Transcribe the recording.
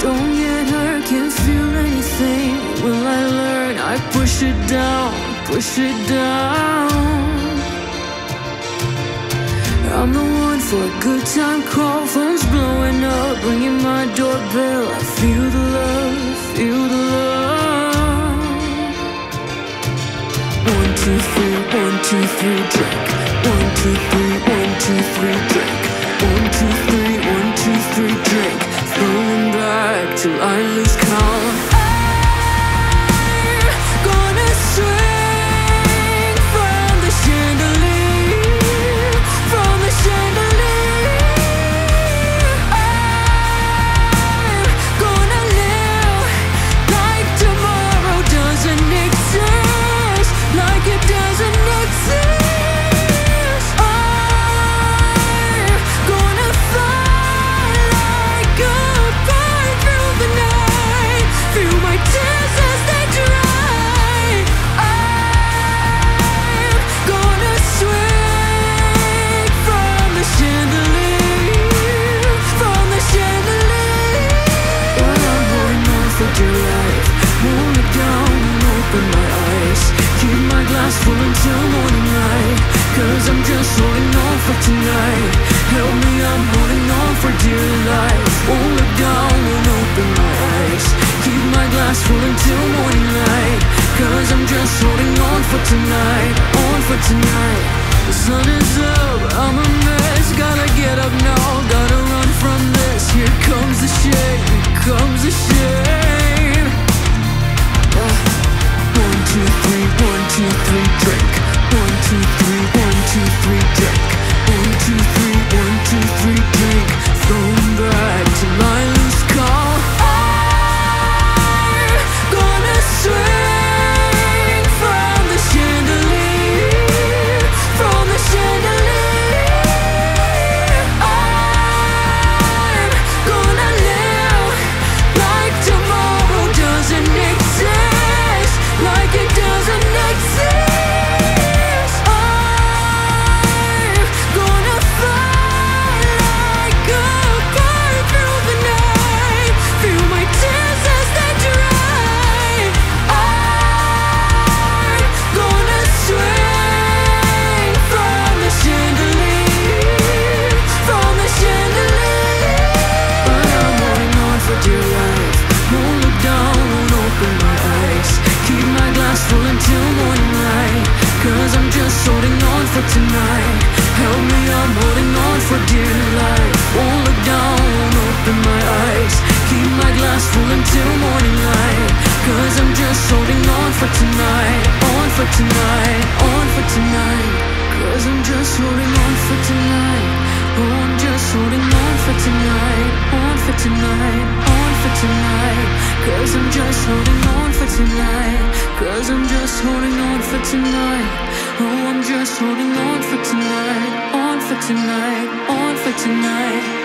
Don't get hurt, can't feel anything. Will I learn? I push it down, push it down. I'm the one for a good time call. Phone's blowing up, ringing my doorbell. I feel the love, feel the love. 1, 2, 3, 1, 2, 3, drink. 1, 2, 3, 1, 2, 3, drink. 1, 2, 3, 1, 2, 3, drink. Throwing back till I lose count. Full until morning light, 'cause I'm just holding on for tonight. Help me, I'm holding on for dear life. Won't look down, won't open my eyes. Keep my glass full until morning light, 'cause I'm just holding on for tonight, on for tonight. The sun is up, I'm a mess. Gotta get up now, gotta run from this. Here comes the shade, here comes the shade. 1, 2, 3, 1, 2, 3, drink. 1, 2, 3, 1, 2, 3, drink. 1, 2, 3, 1, 2, 3, drink. Throwing back to my loose call. I'm gonna swing from the chandelier, from the chandelier. I'm gonna live like tomorrow doesn't exist. Like it doesn't exist. I'm gonna fly like a bird through the night. Feel my tears as they dry. I'm gonna swing from the chandelier, from the chandelier. But I'm holding on for dear life. Won't look down, won't open my eyes. Keep my glass full until morning light, 'cause I'm just holding on for tonight. Help me, I'm holding on for dear life. Won't look down, won't open my eyes. Keep my glass full until morning light, 'cause I'm just holding on for tonight, on for tonight, on for tonight. 'Cause I'm just holding on for tonight. Oh, I'm just holding on for tonight, on for tonight, on for tonight. 'Cause I'm just holding on for tonight, 'cause I'm just holding on for tonight. Oh, I'm just holding on for tonight, on for tonight, on for tonight.